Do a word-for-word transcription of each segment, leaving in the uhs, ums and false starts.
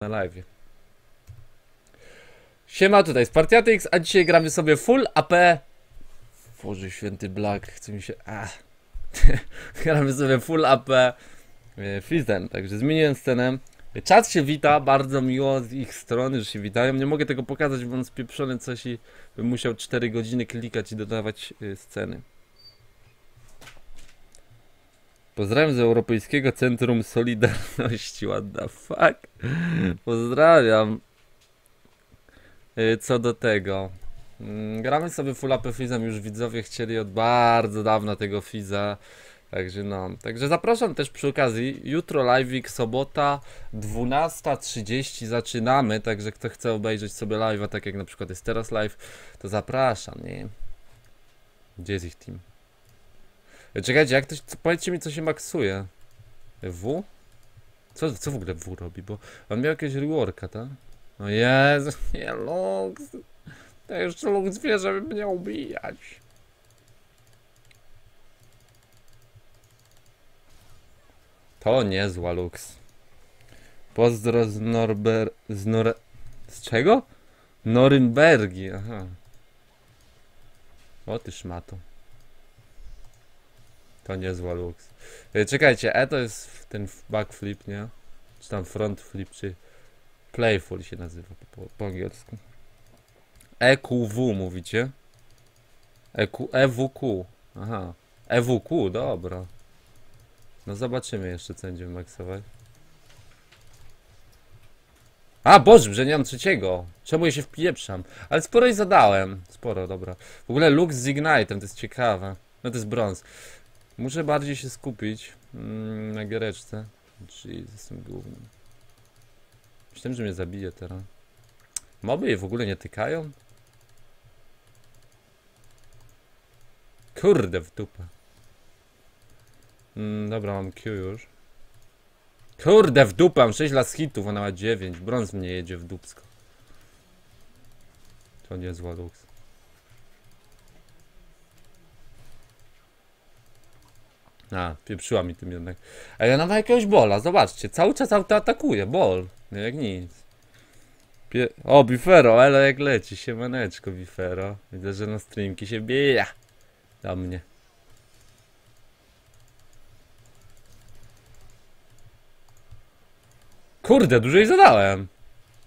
Na live. Siema, tutaj Spartiatix, a dzisiaj gramy sobie full A P. Boże święty Black, chce mi się... Ach. Gramy sobie full A P Fizzem, także zmieniłem scenę. Czat się wita, bardzo miło z ich strony, że się witają. Nie mogę tego pokazać, bo on spieprzony coś i bym musiał cztery godziny klikać i dodawać sceny. Pozdrawiam z Europejskiego Centrum Solidarności. What the fuck? Pozdrawiam. Co do tego, gramy sobie full A P Fizzem, już widzowie chcieli od bardzo dawna tego Fizza. Także no, także zapraszam też przy okazji, jutro live'ik, sobota dwunasta trzydzieści zaczynamy, także kto chce obejrzeć sobie live'a, tak jak na przykład jest teraz live, to zapraszam, nie? Gdzie jest ich team? Czekajcie, jak ktoś, powiedzcie mi, co się maksuje. W? Co, co w ogóle W robi, bo on miał jakieś reworka, tak? No Jezu, nie, Lux. Ja jeszcze Lux wie, żeby mnie ubijać. To niezła Lux. Pozdro z Norber... z Nore... z czego? Norymbergi, aha. O ty szmato. To niezła Lux. Czekajcie, E to jest ten backflip, nie? Czy tam front flip, czy... Playful się nazywa po, po, po angielsku. E Q W mówicie? E Q, E W Q. Aha. E W Q, dobra. No zobaczymy jeszcze, co będziemy maksować. A, Boże, że nie mam trzeciego. Czemu ja się wpieprzam? Ale sporo i zadałem. Sporo, dobra. W ogóle Lux z Ignite'em, to jest ciekawe. No to jest brąz. Muszę bardziej się skupić mm, na giereczce. Jeez, jestem głównym. Myślałem, że mnie zabije teraz. Moby je w ogóle nie tykają? Kurde w dupę. Mm, dobra, mam Q już. Kurde w dupę, mam sześć lat hitów, ona ma dziewięć. Brąz mnie jedzie w dupsko. To nie jest zła Lux. A, pieprzyła mi tym jednak. Ale ona ma jakiegoś bola, zobaczcie. Cały czas auto atakuje, bol. No jak nic. Pie o, Bifero, elo jak leci, siemaneczko Bifero. Widzę, że na streamki się bija. Do mnie. Kurde, dużo jej zadałem.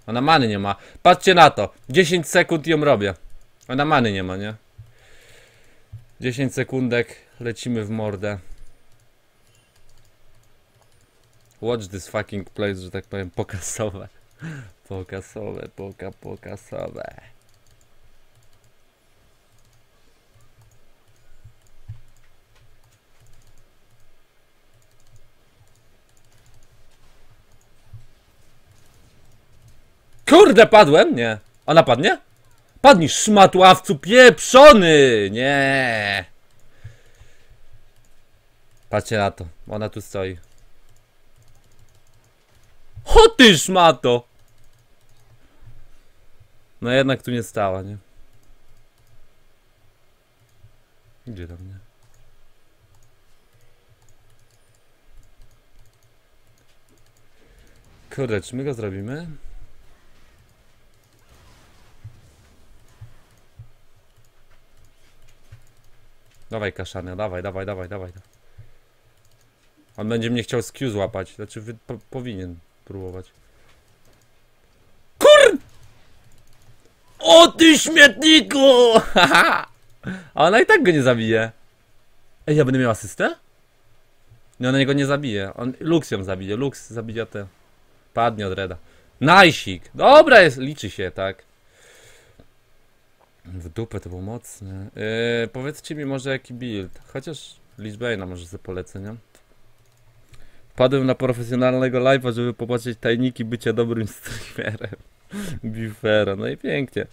Ona many nie ma. Patrzcie na to. dziesięć sekund ją robię. Ona many nie ma, nie? dziesięć sekundek. Lecimy w mordę. Watch this fucking place, że tak powiem, pokasowe. Pokasowe, poka, pokasowe. Kurde, padłem? Nie. Ona padnie? Padnij, szmatławcu pieprzony! Nie. Patrzcie na to. Ona tu stoi. O ty szmato! No jednak tu nie stała, nie? Gdzie do mnie? Kurde, czy my go zrobimy? Dawaj kaszanę, dawaj, dawaj, dawaj, dawaj. On będzie mnie chciał z Q złapać, znaczy wy, po, powinien próbować. Kur! O ty śmietniku! A ona i tak go nie zabije. Ej, ja będę miał asystę? Nie, ona go nie zabije. On, Lux ją zabije, Lux zabija te. Padnie od Reda. Najsik! Dobra jest, liczy się, tak. W dupę to było mocne. Yy, powiedzcie mi może jaki build. Chociaż Lichbane'a może sobie polecę, nie? Padłem na profesjonalnego live'a, żeby popatrzeć tajniki bycia dobrym streamerem. Bifera, no i pięknie.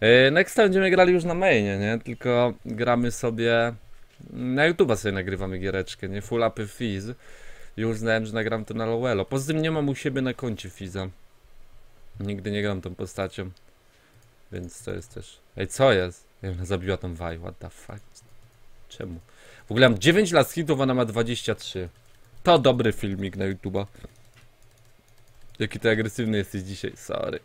Yy, next time będziemy grali już na mainie, nie? Tylko gramy sobie... Na YouTube'a sobie nagrywamy giereczkę, nie? Full upy Fizz. Już znałem, że nagram to na LoL. Poza tym nie mam u siebie na koncie Fizza. Nigdy nie gram tą postacią. Więc to jest też... Ej, co jest? Ja ona zabiła tą Vaj, what the fuck? Czemu? W ogóle mam dziewięć lat hitów, ona ma dwadzieścia trzy. To dobry filmik na YouTube'a. Jaki ty agresywny jesteś dzisiaj, sorry.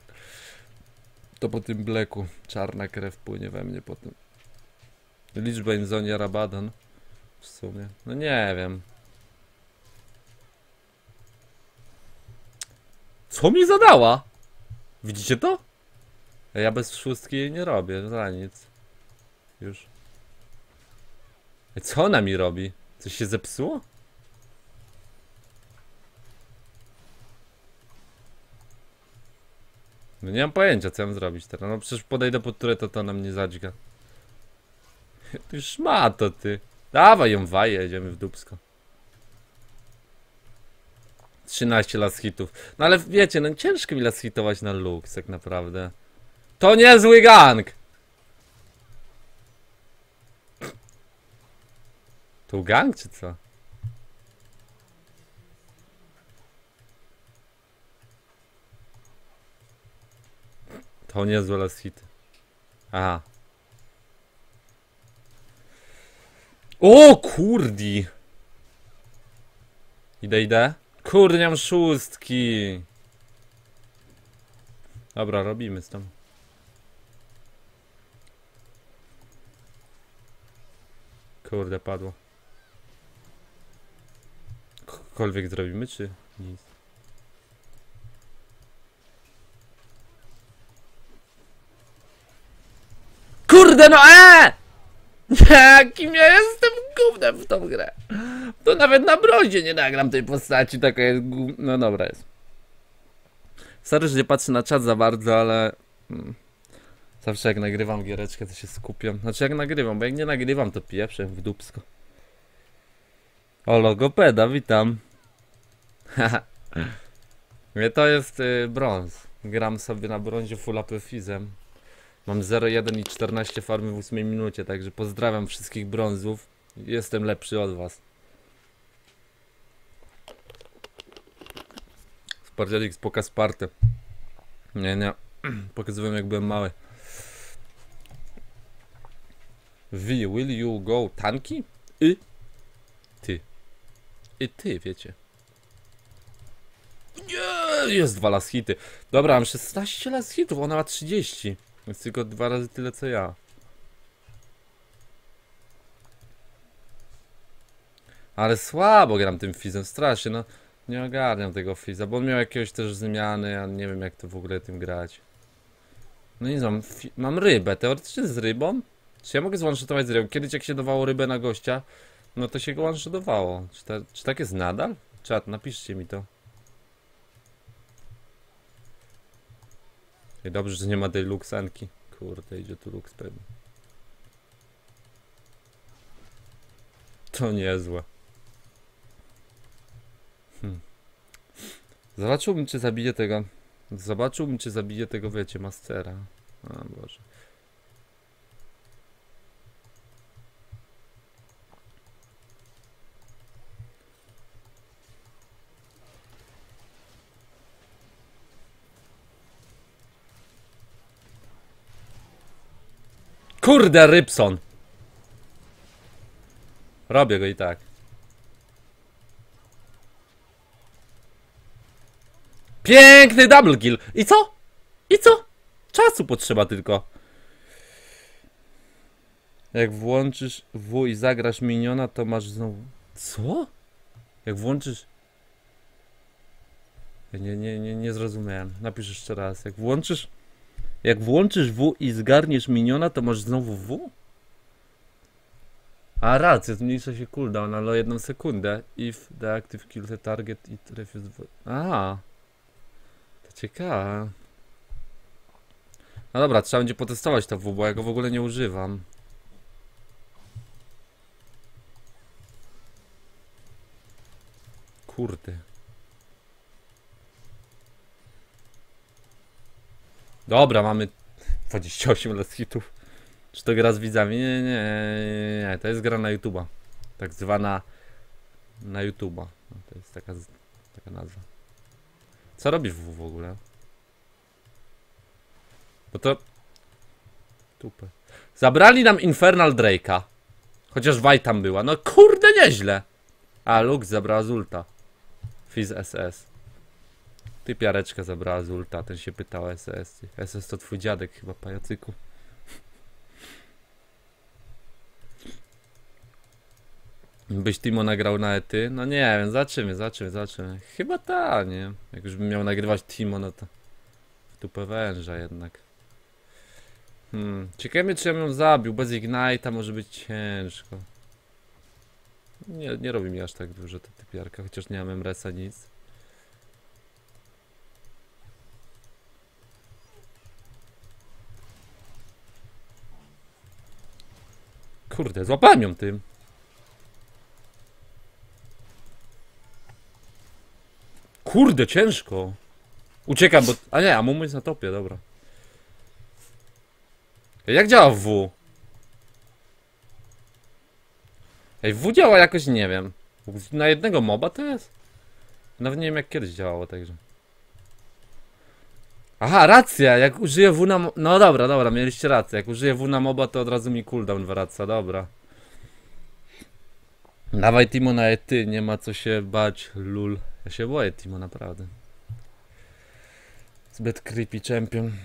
To po tym bleku czarna krew płynie we mnie po tym. Liczba in zonie Rabadan. W sumie, no nie wiem. Co mi zadała? Widzicie to? Ja bez szóstki jej nie robię, za nic. Już. Co ona mi robi? Coś się zepsuło? No nie mam pojęcia, co mam zrobić teraz. No przecież podejdę pod tureta, to ona mnie zadźga. Ty szmato, ty. Dawaj ją waję, jedziemy w dupsko. trzynaście las hitów. No ale wiecie, no ciężko mi las hitować na Lux, tak naprawdę. To niezły gang! To gang czy co? To niezłe las hity. Aha. O kurdi! Idę, idę. Kurde, nie mam szóstki. Dobra, robimy z tym. Kurde, padło. Cokolwiek zrobimy, czy nic? Kurde, no eee! Jakim ja jestem gównem w tą grę. To nawet na brodzie nie nagram tej postaci, taka jest gó... No dobra jest. Sorry, że nie patrzę na czat za bardzo, ale... Zawsze jak nagrywam giereczkę, to się skupiam. Znaczy jak nagrywam, bo jak nie nagrywam, to pieprzę w dupsko. O, logopeda, witam. Mnie to jest y, brąz. Gram sobie na brązie full up Fizzem. Mam zero jeden i czternaście farmy w ósmej minucie, także pozdrawiam wszystkich brązów. Jestem lepszy od was. Spartiatix, pokaz Spartę. Nie, nie. Pokazywałem, jak byłem mały. V, will you go tanki? I ty. I ty, wiecie. Nie, jest dwa las hity. Dobra, mam szesnaście las hitów, ona ma trzydzieści. Więc tylko dwa razy tyle co ja. Ale słabo gram tym Fizzem, strasznie, no. Nie ogarniam tego Fizza, bo on miał jakieś też zmiany, a nie wiem jak to w ogóle tym grać. No nic, mam, mam rybę, teoretycznie z rybą. Czy ja mogę zwanshotować z rybą? Kiedyś jak się dawało rybę na gościa, no to się go wanshotowało. Czy, ta, czy tak jest nadal? Czat, napiszcie mi to. I dobrze, że nie ma tej Luxanki. Kurde, idzie tu Lux pewnie. To niezłe. Hmm. Zobaczyłbym, czy zabije tego. Zobaczyłbym, czy zabije tego, wiecie, mastera. A Boże. Kurde, Rybson! Robię go i tak. Piękny double kill! I co? I co? Czasu potrzeba tylko. Jak włączysz W i zagrasz miniona, to masz znowu... Co? Jak włączysz... Nie, nie, nie, nie zrozumiałem. Napisz jeszcze raz. Jak włączysz... Jak włączysz W i zgarniesz miniona, to masz znowu W? A racja, zmniejsza się cooldown, ale o jedną sekundę. If the active kill the target i refuse... Aha. To ciekawe. No dobra, trzeba będzie potestować to W, bo ja go w ogóle nie używam. Kurde. Dobra, mamy dwadzieścia osiem las hitów. Czy to gra z widzami? Nie, nie, nie, nie. To jest gra na YouTube'a. Tak zwana na YouTube'a. No, to jest taka, taka nazwa. Co robi W w ogóle? Bo to... Tupę. Zabrali nam Infernal Drake'a. Chociaż Vaj tam była. No kurde, nieźle. A Lux zabrała Zulta. Fizz S S. Ty piareczka zabrała z ulta, ten się pytał S S. S S to twój dziadek chyba, pajacyku. Byś Timo nagrał na ety? No nie wiem, zobaczymy, zobaczymy, zobaczymy. Chyba ta, nie? Jak już bym miał nagrywać Timo, no to... W dupę węża jednak. Hmm, ciekawe czy ja bym ją zabił. Bez Ignite'a może być ciężko. Nie, nie robi mi aż tak dużo ta typiarka, chociaż nie mam resa nic. Kurde, złapałem ją tym. Kurde, ciężko. Uciekam, bo... A nie, a mumu jest na topie, dobra. Jak działa W? Ej, W działa jakoś, nie wiem. Na jednego moba to jest? Nawet nie wiem jak kiedyś działało, także... Aha, racja, jak użyję W na... No dobra, dobra, mieliście rację. Jak użyję W na moba, to od razu mi cooldown wraca, dobra. Dawaj Timo na ety, nie ma co się bać, lul. Ja się boję Timo, naprawdę. Zbyt creepy champion.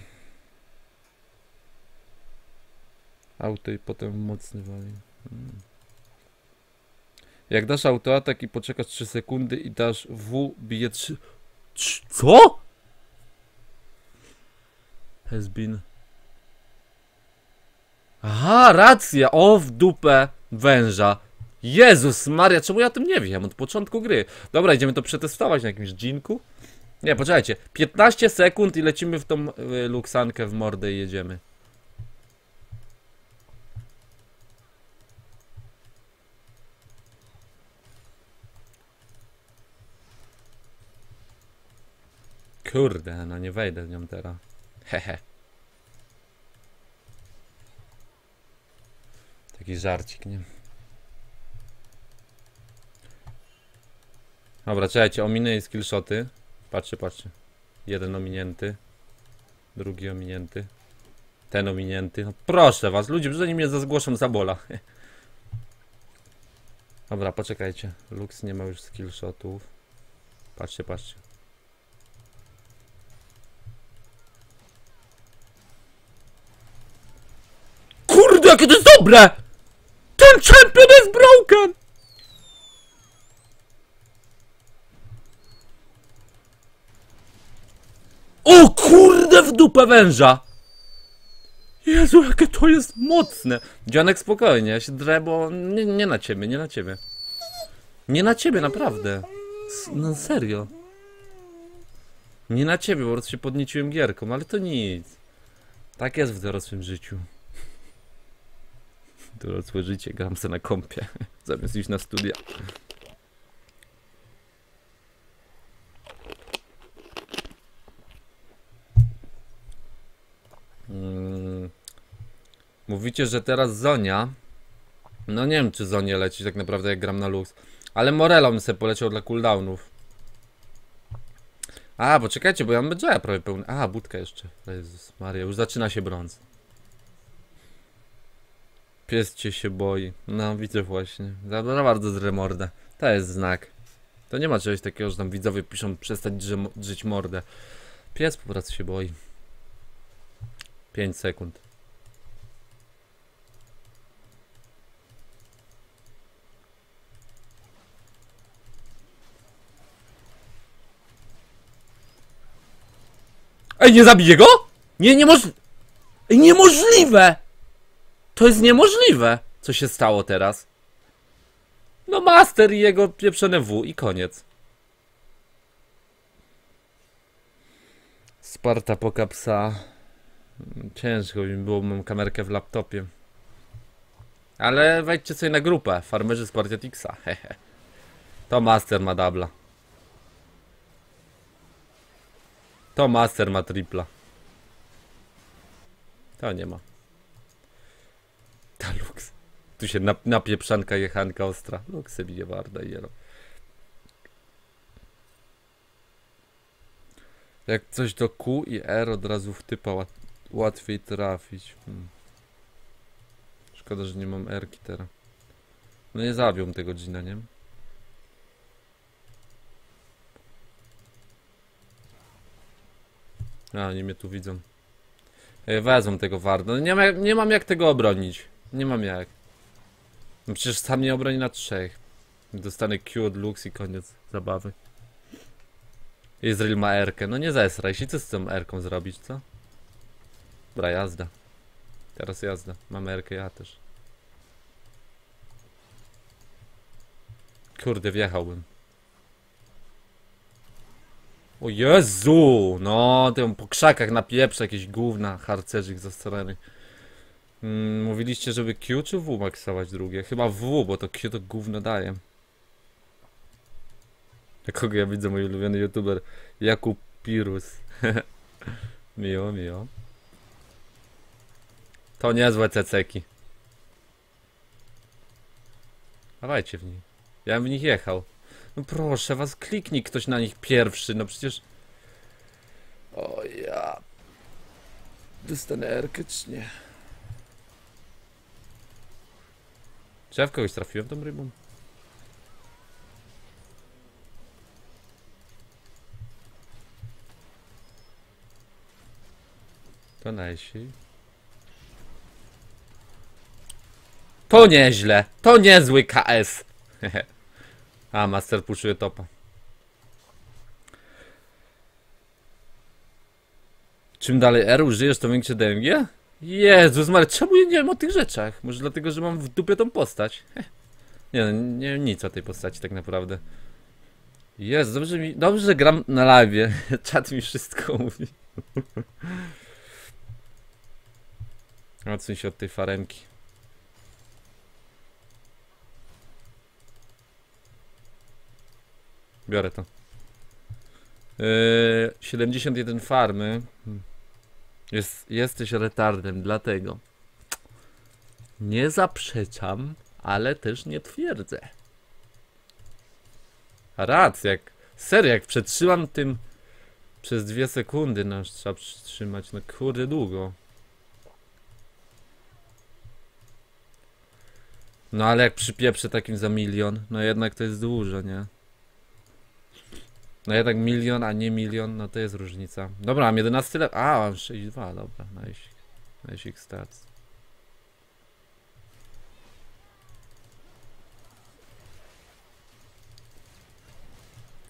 Auto i potem mocny wali. Hmm. Jak dasz autoatak i poczekasz trzy sekundy i dasz W, bije trzy... Co? Has been... Aha, racja! O, w dupę węża. Jezus Maria, czemu ja o tym nie wiem? Od początku gry. Dobra, idziemy to przetestować na jakimś dżinku. Nie, poczekajcie. piętnaście sekund i lecimy w tą y, luksankę w mordę i jedziemy. Kurde, no nie wejdę w nią teraz. Hehe. Taki żarcik, nie? Dobra, czekajcie, ominę i skillshoty. Patrzcie, patrzcie. Jeden ominięty. Drugi ominięty. Ten ominięty. No proszę was, ludzie, że oni mnie zgłoszą za bola. Dobra, poczekajcie. Lux nie ma już skillshotów. Patrzcie, patrzcie. Kurde, jakie to jest dobre! Ten champion jest broken! O kurde, w dupę węża! Jezu, jakie to jest mocne! Dzianek, spokojnie, ja się drę, bo nie, nie na ciebie, nie na ciebie. Nie na ciebie, naprawdę. S no serio. Nie na ciebie, po prostu się podnieciłem gierką, ale to nic. Tak jest w dorosłym życiu. Dorosłe życie, gram se na kompie, zamiast iść na studia. Hmm. Mówicie, że teraz Zonia. No nie wiem, czy Zonie leci tak naprawdę, jak gram na Lux. Ale Morelą bym sobie poleciał dla cooldownów. A, bo czekajcie, bo ja mam Bedżaja prawie pełny. A, budka jeszcze. Jezus Maria, już zaczyna się brąz. Pies cię się boi. No, widzę właśnie. Za bardzo zrę mordę. To jest znak. To nie ma czegoś takiego, że tam widzowie piszą przestać drzeć mordę. Pies po prostu się boi. pięć sekund. Ej, nie zabiję go? Nie, niemożliwe. Ej, niemożliwe. To jest niemożliwe, co się stało teraz. No master i jego pieprzone W i koniec. Sparta poka psa. Ciężko mi było, mam kamerkę w laptopie. Ale wejdźcie sobie na grupę, farmerzy Spartiatixa, hehe. To master ma dubla. To master ma tripla. To nie ma. Ta Lux. Tu się nap napieprzanka jechanka ostra. Luxy bije warda i jelo. Jak coś do Q i R od razu wtypała. Łatwiej trafić. Hmm. Szkoda, że nie mam erki teraz. No nie zabią tego dżina, nie? A, nie mnie tu widzą. Wezmę tego warda. Nie, ma, nie mam jak tego obronić. Nie mam jak. No przecież sam nie obroni na trzech. Dostanę Q od Lux i koniec zabawy. Ezreal ma erkę. No nie zesraj się. Co z tą erką zrobić, co? Dobra, jazda. Teraz jazda. Mam erkę, ja też. Kurde, wjechałbym. O Jezu! No, tym po krzakach na pieprze jakieś gówna, harcerzyk zastarany. Mm, mówiliście, żeby Q czy W maksować drugie? Chyba W, bo to Q to gówno daje. Kogo ja widzę, mój ulubiony youtuber Jakub Pirus. Miło, miło. To niezłe ceceki. Dawajcie w nich. Ja bym w nich jechał. No proszę was, kliknij ktoś na nich pierwszy, no przecież... O ja... Dostanę erkę czy nie? Czy ja w kogoś trafiłem tą rybą? To najsi. To nieźle! To niezły K S! A, master puszuje topa. Czym dalej R użyjesz, to większe D M G? Jezus Mary, czemu ja nie wiem o tych rzeczach? Może dlatego, że mam w dupie tą postać? Heh. Nie no, nie wiem nic o tej postaci tak naprawdę. Jezu, dobrze, mi, dobrze że gram na live. Czat mi wszystko mówi. Odsuń się od tej faremki. Biorę to. Yy, siedemdziesiąt jeden farmy. Jest, jesteś retardem, dlatego. Nie zaprzeczam, ale też nie twierdzę. Racja, jak serio, jak przetrzymam tym przez dwie sekundy, no trzeba przytrzymać, no kurde długo. No ale jak przypieprzę takim za milion, no jednak to jest dużo, nie? No jednak milion, a nie milion, no to jest różnica. Dobra, mam jedenaście level. A, mam sześć dwa, dobra, najsik. Najsik stats.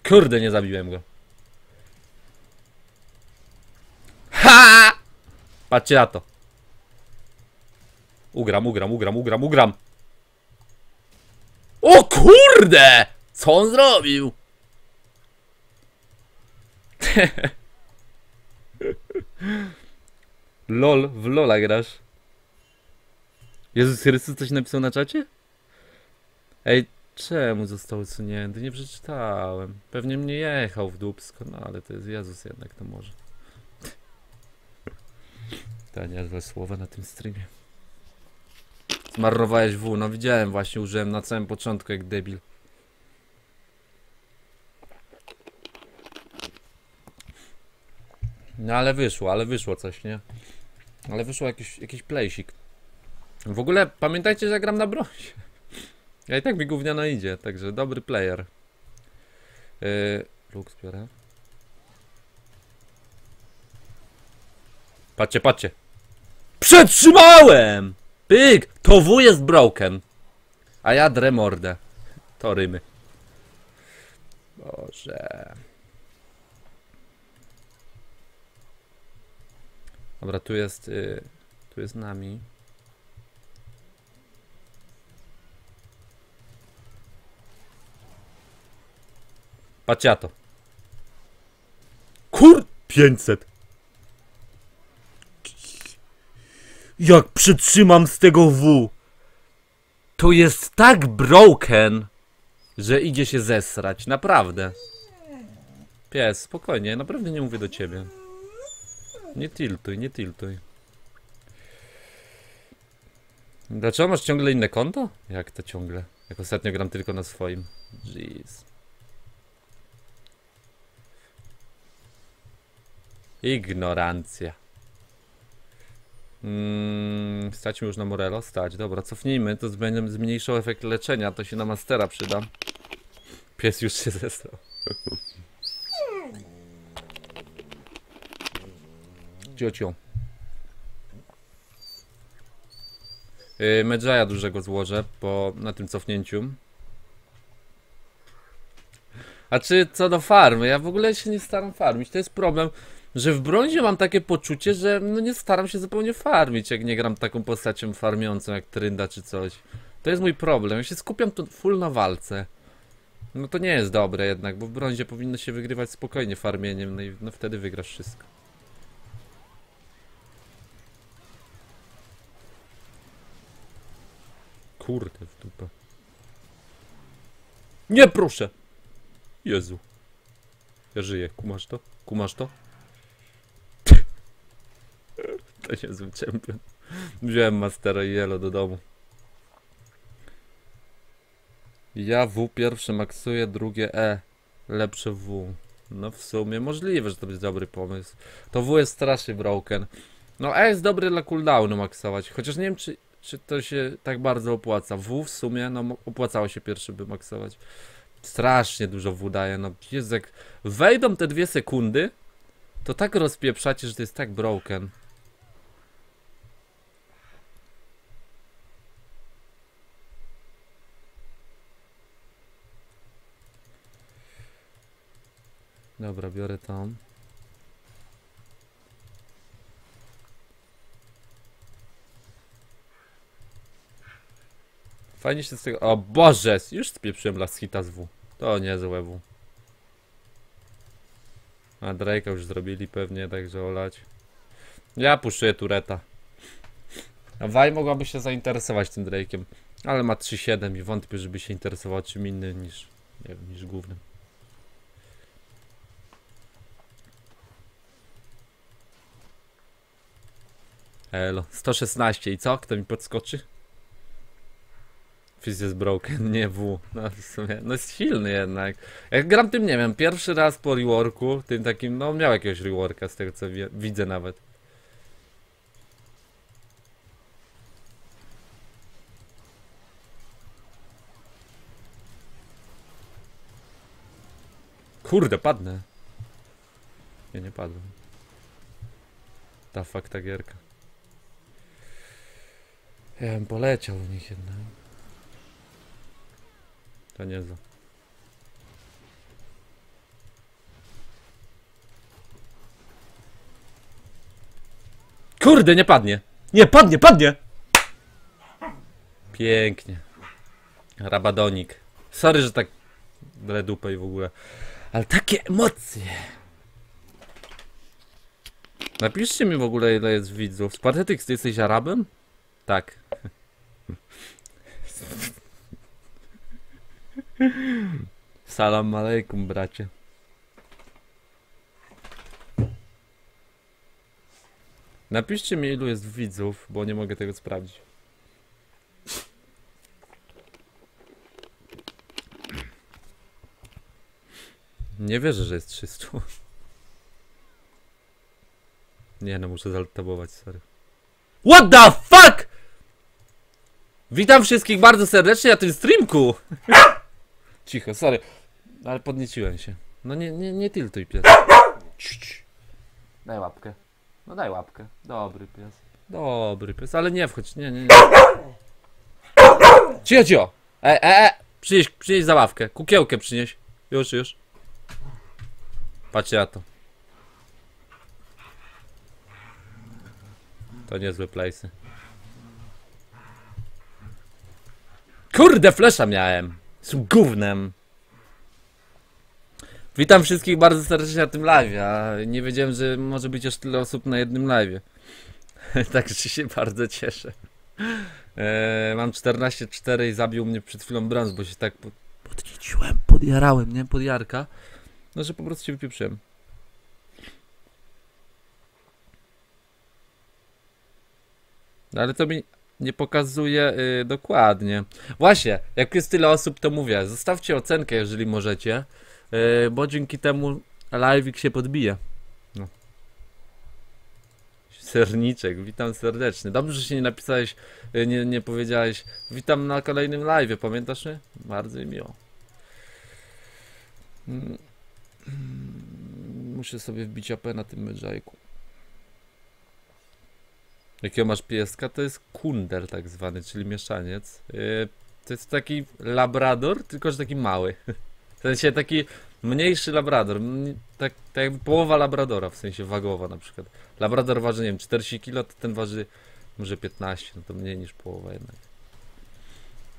Kurde, nie zabiłem go. Ha! Patrzcie na to. Ugram, ugram, ugram, ugram, ugram. O kurde! Co on zrobił? LOL, w LOLa grasz. Jezus Chrystus coś napisał na czacie? Ej, czemu został usunięty? Nie przeczytałem. Pewnie mnie jechał w dupsko, no ale to jest Jezus jednak, to może. Ta niezłe słowa na tym streamie. Zmarnowałeś W, no widziałem właśnie, użyłem na samym początku jak debil. No ale wyszło, ale wyszło coś, nie? Ale wyszło jakiś, jakiś playsik. W ogóle pamiętajcie, że ja gram na brońsie. Ja i tak mi gówniano idzie, także dobry player. Yy, Lux biorę. Patrzcie, patrzcie. Przetrzymałem! Pyk! To W jest broken. A ja drę mordę. To rymy. Boże... Dobra, tu jest, yy, tu jest nami. Patrzcie to. Kur... pięćset. Jak przytrzymam z tego W. To jest tak broken, że idzie się zesrać, naprawdę. Pies, spokojnie, naprawdę nie mówię do ciebie. Nie tiltuj, nie tiltuj. Dlaczego masz ciągle inne konto? Jak to ciągle? Jak ostatnio gram tylko na swoim. Jeez. Ignorancja. Mm, stać mi już na Morelo? Stać. Dobra, cofnijmy. To będę zmniejszał efekt leczenia. To się na mastera przyda. Pies już się zesrał. ciocio. Yy, Medżaja dużego złożę po, na tym cofnięciu. A czy co do farmy? Ja w ogóle się nie staram farmić. To jest problem, że w brązie mam takie poczucie, że no nie staram się zupełnie farmić, jak nie gram taką postacią farmiącą jak Trynda czy coś. To jest mój problem. Ja się skupiam tu full na walce. No to nie jest dobre jednak, bo w brązie powinno się wygrywać spokojnie farmieniem, no i no wtedy wygrasz wszystko. Kurde w dupę. Nie proszę! Jezu. Ja żyję, kumasz to? Kumasz to? To niezły champion. Wziąłem Mastera i Elo do domu. Ja W pierwsze maksuję, drugie E. Lepsze W. No w sumie możliwe, że to będzie dobry pomysł. To W jest strasznie broken. No E jest dobry dla cooldownu maksować. Chociaż nie wiem czy, czy to się tak bardzo opłaca. W w sumie no opłacało się pierwszy by maksować. Strasznie dużo W daje. No jest jak wejdą te dwie sekundy, to tak rozpieprzacie, że to jest tak broken. Dobra, biorę tam. Fajnie się z tego... O Boże! Już spieprzyłem las hita z W. To niezłe W. A Drake'a już zrobili pewnie, także olać. Ja puszuję tureta. Waj mogłaby się zainteresować tym Drake'iem. Ale ma trzy siedem i wątpię, żeby się interesował czym innym niż... Nie wiem, niż głównym. Elo, sto szesnaście i co? Kto mi podskoczy? Fizz jest broken, nie W. No w sumie, no jest silny jednak. Jak gram tym, nie wiem, pierwszy raz po reworku, tym takim, no miał jakiegoś reworka z tego co wie, widzę nawet. Kurde, padnę. Ja nie padłem. Ta fakta gierka. Ja bym poleciał w nich jednak. To niezłe. Kurde, nie padnie! Nie, padnie, padnie! Pięknie. Rabadonik. Sorry, że tak drę dupę i w ogóle. Ale takie emocje! Napiszcie mi w ogóle ile jest widzów. Spartiatix, ty jesteś Arabem? Tak. Salam alejkum, bracie. Napiszcie mi ilu jest widzów, bo nie mogę tego sprawdzić. Nie wierzę, że jest trzysta. Nie no, muszę zaltabować, sorry. What the fuck?! Witam wszystkich bardzo serdecznie na tym streamku! Cicho, sorry, ale podnieciłem się. No nie, nie, nie tiltuj pies. Daj łapkę. No daj łapkę. Dobry pies. Dobry pies, ale nie wchodź, nie, nie, nie. Cicho, cicho! E, e, e! Przynieś, przynieś zabawkę, kukiełkę przynieś. Już, już. Patrzcie na to. To niezłe place'y. Kurde, flesza miałem! Z gównem! Witam wszystkich bardzo serdecznie na tym live'ie, a nie wiedziałem, że może być aż tyle osób na jednym live'ie. Także się bardzo cieszę. Eee, mam czternaście cztery i zabił mnie przed chwilą brąz, bo się tak pod... podnieciłem, podjarałem, nie? Podjarka. No, że po prostu się wypieprzyłem. No ale to mi nie pokazuje yy, dokładnie. Właśnie, jak jest tyle osób to mówię, zostawcie ocenkę jeżeli możecie, yy, bo dzięki temu live'ik się podbije. No. Serniczek, witam serdecznie. Dobrze, że się nie napisałeś, yy, nie, nie powiedziałeś witam na kolejnym live'ie, pamiętasz mnie? Bardzo mi miło. Muszę sobie wbić A P na tym medżajku. Jakiego masz pieska? To jest kunder tak zwany, czyli mieszaniec. Yy, to jest taki labrador, tylko że taki mały. W sensie taki mniejszy labrador, tak, tak jakby połowa labradora, w sensie wagowa na przykład. Labrador waży, nie wiem, czterdzieści kilo, to ten waży może piętnaście, no to mniej niż połowa jednak.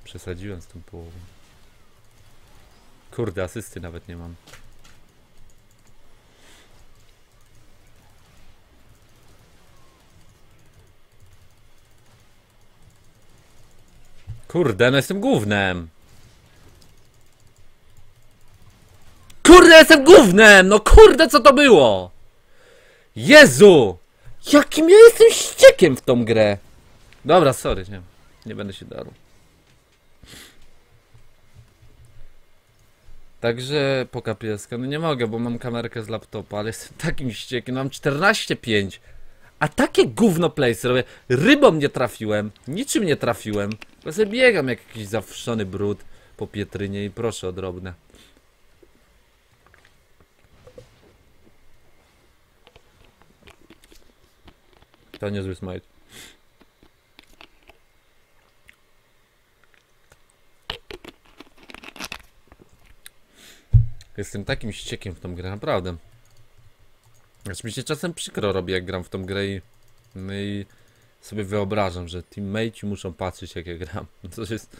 Przesadziłem z tą połową. Kurde, asysty nawet nie mam. Kurde, no jestem gównem. Kurde, jestem gównem! No kurde, co to było? Jezu! Jakim ja jestem ściekiem w tą grę! Dobra, sorry, nie, nie będę się darł. Także poka pieska, no nie mogę, bo mam kamerkę z laptopa, ale jestem takim ściekiem, no mam czternaście pięć. A takie gówno place robię, rybą nie trafiłem, niczym nie trafiłem. Ja sobie biegam jak jakiś zawszony brud po pietrynie i proszę o drobne. To niezły smite. Jestem takim ściekiem w tą grę, naprawdę. Aż mi się czasem przykro robi, jak gram w tą grę i, no i sobie wyobrażam, że teammate'i muszą patrzeć, jak ja gram. To jest,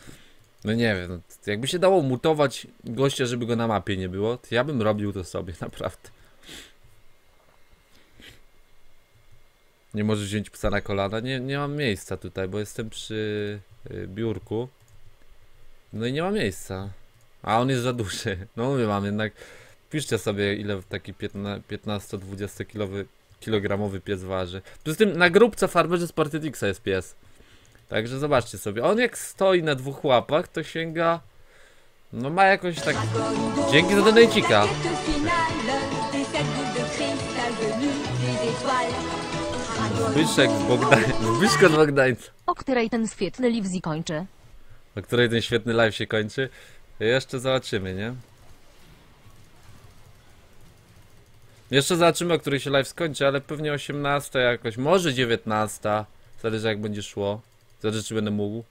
no nie wiem, jakby się dało mutować gościa, żeby go na mapie nie było, to ja bym robił to sobie, naprawdę. Nie możesz wziąć psa na kolana? Nie, nie mam miejsca tutaj, bo jestem przy biurku. No i nie ma miejsca. A on jest za duży. No mówię wam, jednak piszcie sobie, ile taki piętnasto-dwudziestokilogramowy pies waży. Poza tym na grupce farmerze Spartiatixa jest pies. Także zobaczcie sobie. On jak stoi na dwóch łapach, to sięga... No ma jakoś tak... Dzięki za donajcika. Zbyszek z Bogdańca. Zbyszko z Bogdańca. O której ten świetny live się kończy? O której ten świetny live się kończy? Jeszcze zobaczymy, nie? Jeszcze zobaczymy, o której się live skończy, ale pewnie osiemnasta jakoś, może dziewiętnasta. Zależy jak będzie szło. Zależy czy będę mógł.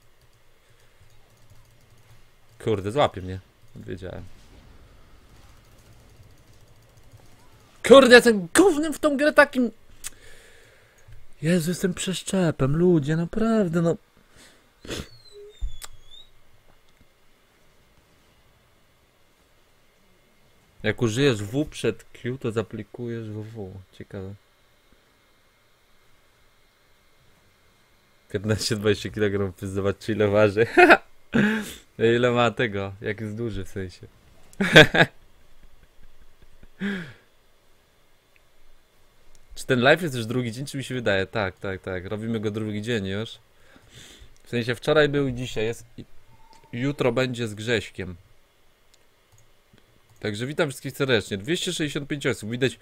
Kurde, złapie mnie. Wiedziałem. Kurde, jestem gównem w tą grę takim... Jezu, jestem przeszczepem, ludzie, naprawdę, no... Jak użyjesz W przed Q, to zaplikujesz W W. Ciekawe. piętnaście dwadzieścia kilogramów, zobaczcie ile waży. Ile ma tego, jak jest duży w sensie. Czy ten live jest już drugi dzień, czy mi się wydaje? Tak, tak, tak. Robimy go drugi dzień już. W sensie wczoraj był i dzisiaj jest. Jutro będzie z Grześkiem. Także witam wszystkich serdecznie. dwieście sześćdziesiąt pięć osób. Widać,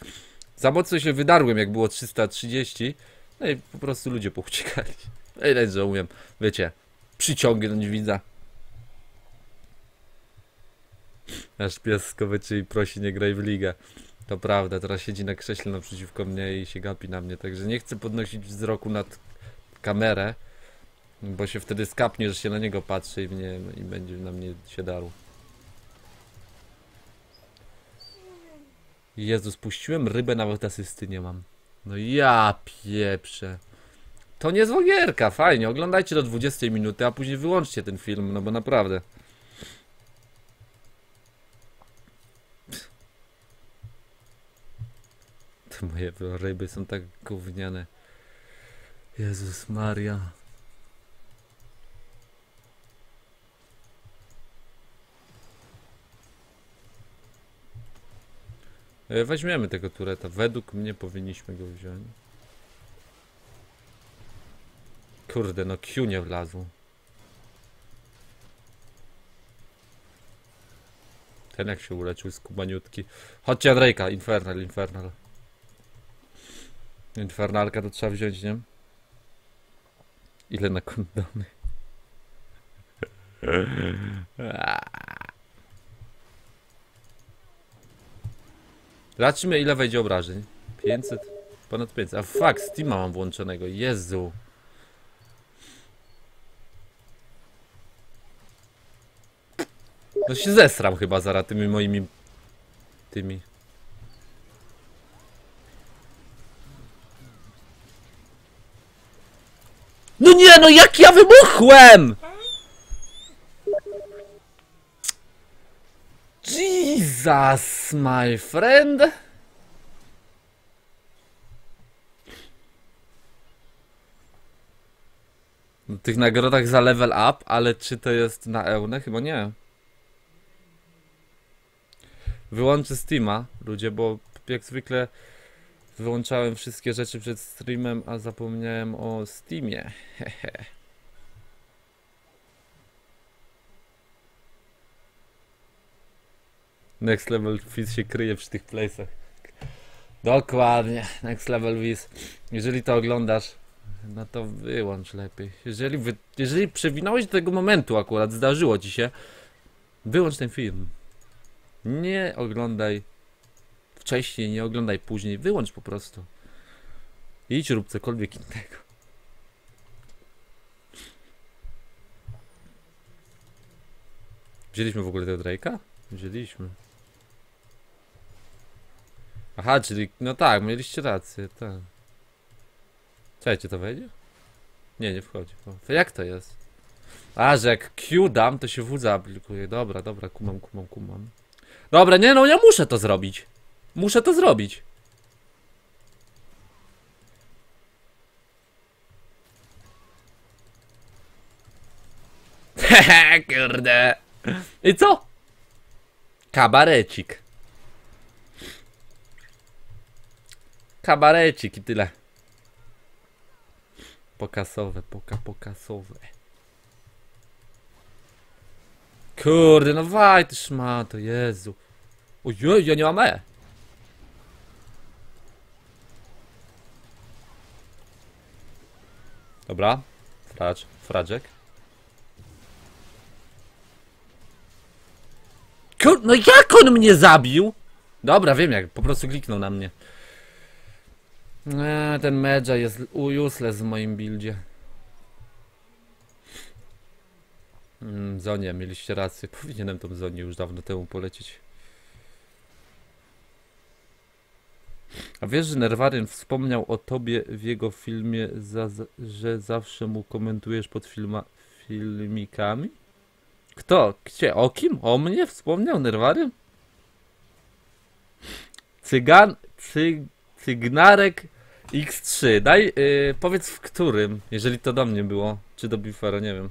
za mocno się wydarłem, jak było trzysta trzydzieści. No i po prostu ludzie pouciekali. No i lecz, że umiem, wiecie, przyciągnąć widza. Nasz pies skowyczy i prosi, nie graj w ligę. To prawda, teraz siedzi na krześle naprzeciwko mnie i się gapi na mnie, także nie chcę podnosić wzroku nad kamerę, bo się wtedy skapnie, że się na niego patrzy i, mnie, i będzie na mnie się darł. Jezu, spuściłem rybę, nawet asysty nie mam. No ja pieprzę. To nie zła gierka, fajnie, oglądajcie do dwudziestej minuty, a później wyłączcie ten film, no bo naprawdę. Moje ryby są tak gówniane. Jezus Maria. Weźmiemy tego tureta. Według mnie powinniśmy go wziąć. Kurde, no Q nie wlazł. Ten jak się uleczył z kubaniutki. Chodźcie Andrejka, infernal, infernal. Infernalka to trzeba wziąć, nie? Ile na kondony? Zobaczymy ile wejdzie obrażeń. pięćset? Ponad pięćset. A fuck, Steama mam włączonego. Jezu. No się zesram chyba zaraz tymi moimi... tymi... No nie, no jak ja wybuchłem! Jesus, my friend! W tych nagrodach za level up, ale czy to jest na ełnę? Chyba nie. Wyłączę Steama, ludzie, bo jak zwykle wyłączałem wszystkie rzeczy przed streamem, a zapomniałem o Steamie. Hehe. Next Level Fizz się kryje przy tych place'ach. Dokładnie, Next Level Fizz. Jeżeli to oglądasz, no to wyłącz lepiej. Jeżeli, wy, jeżeli przewinąłeś do tego momentu akurat, zdarzyło ci się, wyłącz ten film. Nie oglądaj wcześniej, nie oglądaj później, wyłącz po prostu. Idź rób cokolwiek innego. Wzięliśmy w ogóle tego Drake'a? Wzięliśmy. Aha, czyli, no tak, mieliście rację, tak. Czekajcie, to wejdzie? Nie, nie wchodzi. To jak to jest? A, że jak Q dam, to się W zaaplikuje. Dobra, dobra, kumam, kumam, kumam. Dobra, nie no, ja muszę to zrobić. Muszę to zrobić. Hehe, kurde. I co? Kabarecik. Kabarecik i tyle. Pokasowe, poka, pokasowe. Kurde, no waj, ty szmato, Jezu. Ojej, ja nie mam E. Dobra, fracz, fraczek. Kurde, no jak on mnie zabił? Dobra, wiem jak, po prostu kliknął na mnie. Eee, ten medża jest useless w moim buildzie. Mm, Zonia, mieliście rację. Powinienem tą Zonię już dawno temu polecieć. A wiesz, że Nerwarym wspomniał o tobie w jego filmie, za, że zawsze mu komentujesz pod filma, filmikami? Kto? Gdzie? O kim? O mnie wspomniał Nerwarym? Cygan... Cy... Cygnarek iks trzy. Daj, yy, powiedz w którym, jeżeli to do mnie było, czy do Bifero, nie wiem.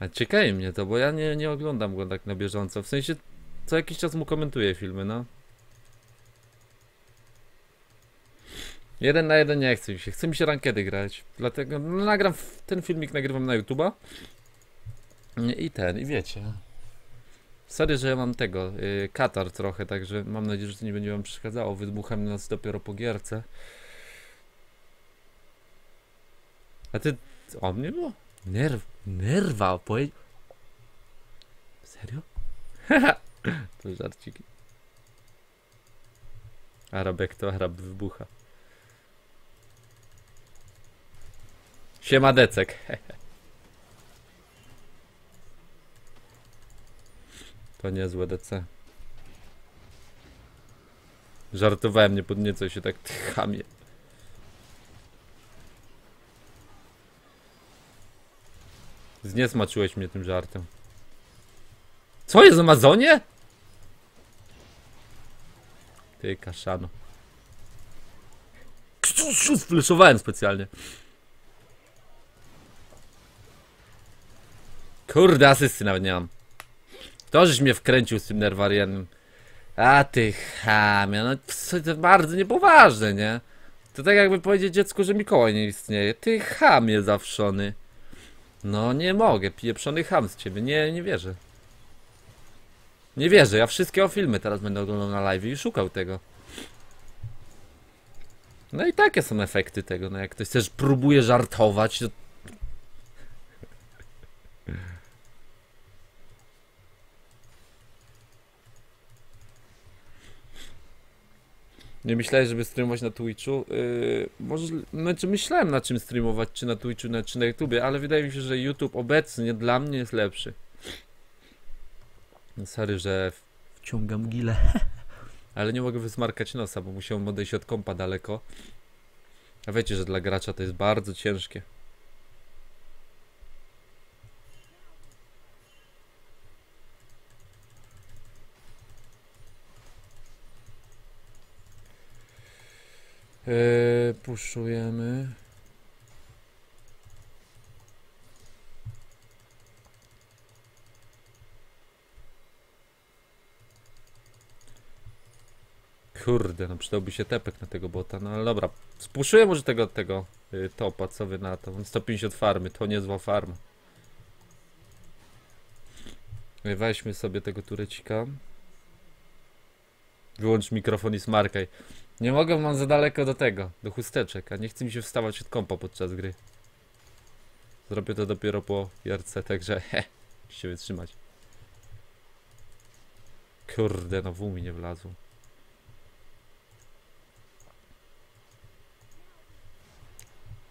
A ciekawi mnie to, bo ja nie, nie oglądam go tak na bieżąco. W sensie, co jakiś czas mu komentuję filmy, no. Jeden na jeden nie chce mi się, chce mi się rankiedy grać. Dlatego no, nagram, ten filmik nagrywam na YouTube'a. I ten, i wiecie. Sorry, że ja mam tego, yy, katar trochę, także mam nadzieję, że to nie będzie wam przeszkadzało. Wydmucham nas dopiero po gierce. A ty... o mnie było? Nerw... nerwa, opowiedz... Serio? Haha, to żarciki. Arabek to Arab wybucha. Siema decek. To niezłe D C. Żartowałem, nie podniecaj się tak, ty chamie. Zniesmaczyłeś mnie tym żartem. Co jest w Amazonie? Ty kaszano. Sfleszowałem specjalnie. Kurde, asysty nawet nie mam. To żeś mnie wkręcił z tym Nerwarym. A ty chamia, no to bardzo niepoważne, nie? To tak jakby powiedzieć dziecku, że Mikołaj nie istnieje. Ty chamie zawszony. No nie mogę, pieprzony cham z ciebie, nie, nie wierzę. Nie wierzę, ja wszystkie o filmy teraz będę oglądał na live i szukał tego. No i takie są efekty tego, no jak ktoś też próbuje żartować, to... Nie myślałeś, żeby streamować na Twitchu? Yy, może, znaczy myślałem na czym streamować, czy na Twitchu, czy na YouTubie, ale wydaje mi się, że YouTube obecnie dla mnie jest lepszy. No sorry, że wciągam gilę. Ale nie mogę wysmarkać nosa, bo musiałem odejść od kompa daleko. A wiecie, że dla gracza to jest bardzo ciężkie. Yy, puszujemy. Kurde, no przydałby się tepek na tego bota, no ale dobra. Spuszuję może tego, tego yy, topa, co wy na to. sto pięćdziesiąt farmy, to niezła farma. Yy, weźmy sobie tego turecika. Wyłącz mikrofon i smarkaj. Nie mogę, mam za daleko do tego, do chusteczek, a nie chce mi się wstawać od kompa podczas gry. Zrobię to dopiero po jarce, także he, muszę się wytrzymać. Kurde, no wół mi nie wlazł.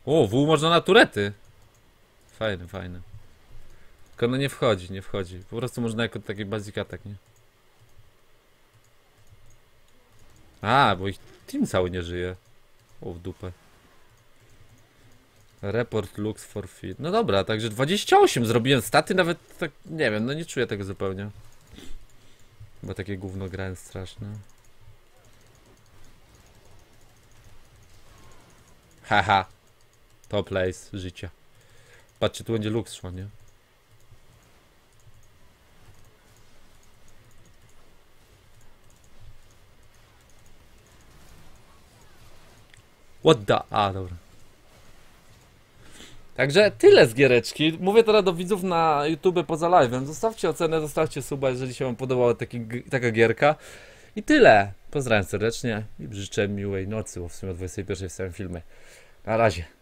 O, wół można na turety. Fajne, fajne. Tylko no nie wchodzi, nie wchodzi. Po prostu można jako taki basic attack, nie? A, bo ich team cały nie żyje. O, w dupę. Report Lux for fit. No dobra, także dwadzieścia osiem zrobiłem staty, nawet tak, nie wiem, no nie czuję tego zupełnie. Bo takie gówno grałem straszne. Haha. Top place życia. Patrzcie, tu będzie Lux szła, nie? What the... A, dobra. Także tyle z giereczki. Mówię teraz do widzów na YouTube poza live'em. Zostawcie ocenę, zostawcie suba, jeżeli się wam podobała taki, taka gierka. I tyle. Pozdrawiam serdecznie i życzę miłej nocy, bo w sumie o dwudziestej pierwszej wstawiam filmy. Na razie.